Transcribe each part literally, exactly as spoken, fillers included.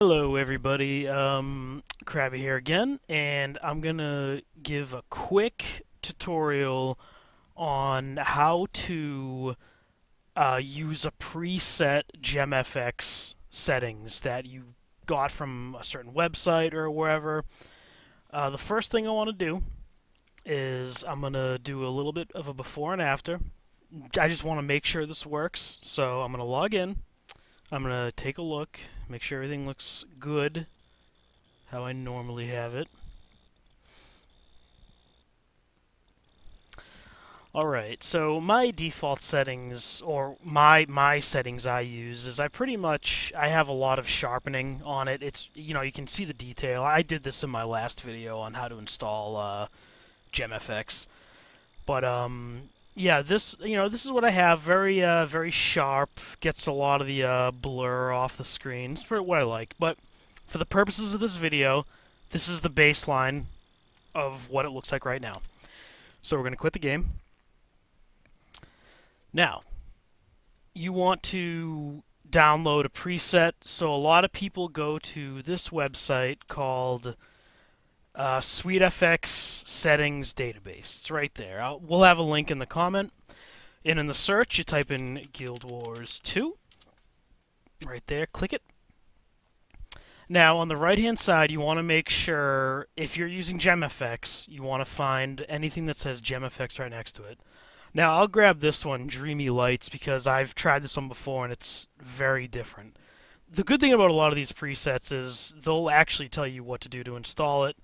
Hello everybody, um, Krabby here again, and I'm gonna give a quick tutorial on how to uh, use a preset GemFX settings that you got from a certain website or wherever. Uh, the first thing I want to do is I'm gonna do a little bit of a before and after. I just want to make sure this works, so I'm gonna log in. I'm gonna take a look, make sure everything looks good, how I normally have it. Alright, so my default settings, or my my settings I use, is I pretty much, I have a lot of sharpening on it. It's, you know, you can see the detail. I did this in my last video on how to install uh, GemFX, but um. Yeah, this, you know, this is what I have, very, uh, very sharp, gets a lot of the, uh, blur off the screen. It's what I like, but for the purposes of this video, this is the baseline of what it looks like right now. So we're going to quit the game. Now, you want to download a preset, so a lot of people go to this website called Uh, SweetFX Settings Database. It's right there. I'll, we'll have a link in the comment. And in the search, you type in Guild Wars two. Right there. Click it. Now, on the right-hand side, you want to make sure, if you're using GemFX, you want to find anything that says GemFX right next to it. Now, I'll grab this one, Dreamy Lights, because I've tried this one before, and it's very different. The good thing about a lot of these presets is they'll actually tell you what to do to install it.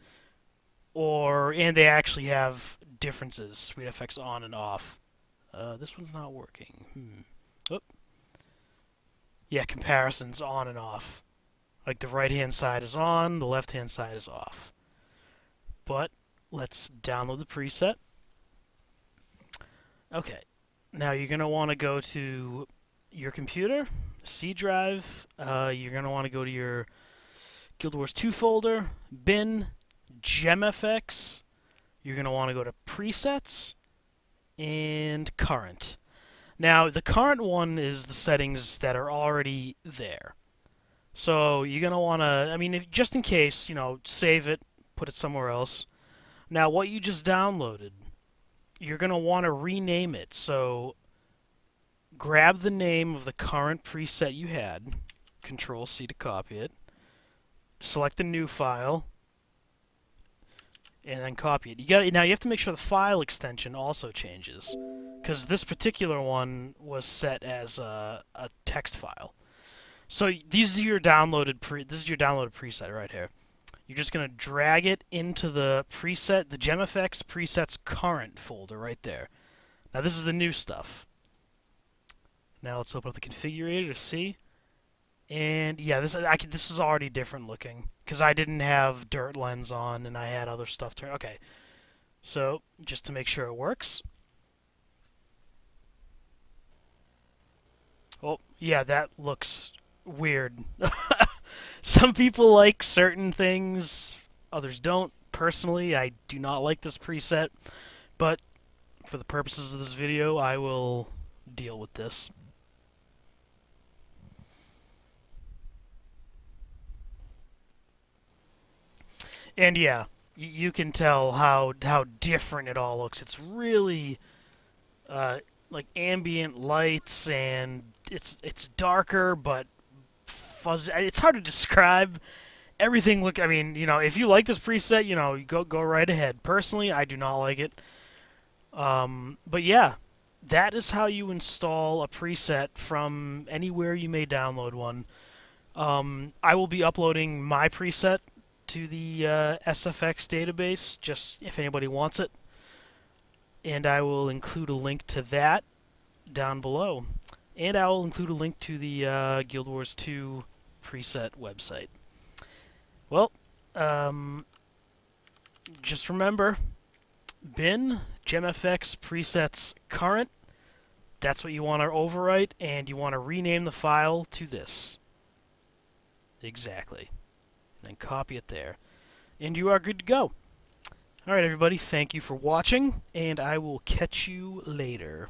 Or, and they actually have differences, SweetFX on and off. Uh, this one's not working. Hmm. Oop. Yeah, comparisons on and off. Like the right-hand side is on, the left-hand side is off. But, let's download the preset. Okay. Now you're going to want to go to your computer, C drive. Uh, you're going to want to go to your Guild Wars two folder, bin, GemFX, you're going to want to go to presets and current. Now the current one is the settings that are already there. So you're going to want to, I mean, if, just in case, you know, save it, put it somewhere else. Now what you just downloaded, you're going to want to rename it. So grab the name of the current preset you had, Control C to copy it, select a new file, and then copy it. You got now. You have to make sure the file extension also changes, because this particular one was set as a, a text file. So these are your downloaded pre. This is your downloaded preset right here. You're just gonna drag it into the preset, the GemFX presets current folder right there. Now this is the new stuff. Now let's open up the configurator to see. And yeah, this I can, this is already different looking, because I didn't have dirt lens on and I had other stuff turned. Okay, so just to make sure it works. Oh yeah, that looks weird. Some people like certain things, others don't. Personally, I do not like this preset, but for the purposes of this video, I will deal with this. And yeah, you can tell how how different it all looks. It's really uh, like ambient lights, and it's it's darker but fuzzy. It's hard to describe. Everything look. I mean, you know, if you like this preset, you know, go go right ahead. Personally, I do not like it. Um, but yeah, that is how you install a preset from anywhere you may download one. Um, I will be uploading my preset to the uh, S F X database, just if anybody wants it, and I will include a link to that down below, and I will include a link to the uh, Guild Wars two preset website. Well, um, just remember, bin, GemFX presets current, that's what you want to overwrite, and you want to rename the file to this. Exactly. Then copy it there, and you are good to go. Alright everybody, thank you for watching, and I will catch you later.